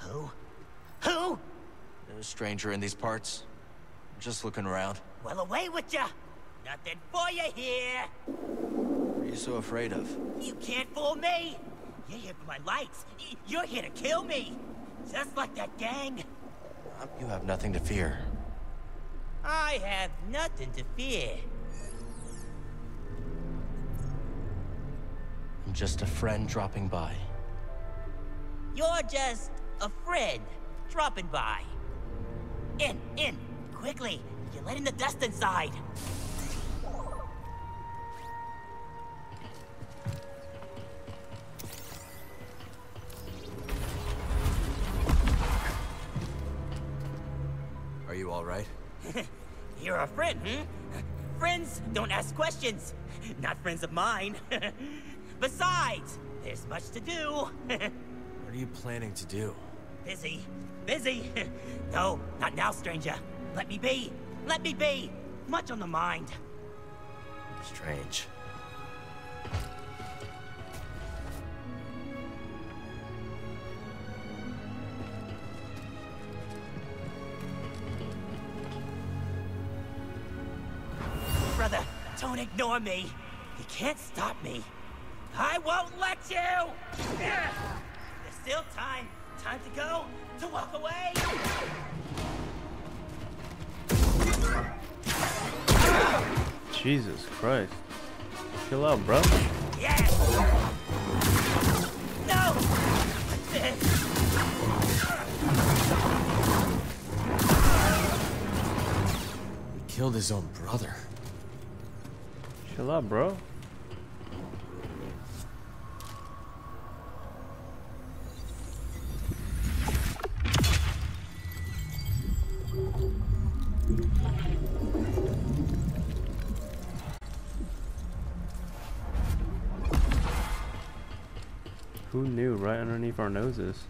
Who? Who? A stranger in these parts. Just looking around. Well, away with ya! Nothing for you here! What are you so afraid of? You can't fool me! You're here for my lights. You're here to kill me! Just like that gang! You have nothing to fear. I have nothing to fear. I'm just a friend dropping by. You're just a friend dropping by. In, quickly. You're letting the dust inside. Are you all right? You're a friend, hmm? Friends don't ask questions. Not friends of mine. Besides, there's much to do. What are you planning to do? Busy. No, not now, stranger. Let me be. Much on the mind. Strange. Brother, don't ignore me. You can't stop me. I won't let you! There's still time. Time to go, to walk away! Jesus Christ. Chill out, bro. Yes! No! What's this? He killed his own brother. Chill out, bro. Who knew right underneath our noses?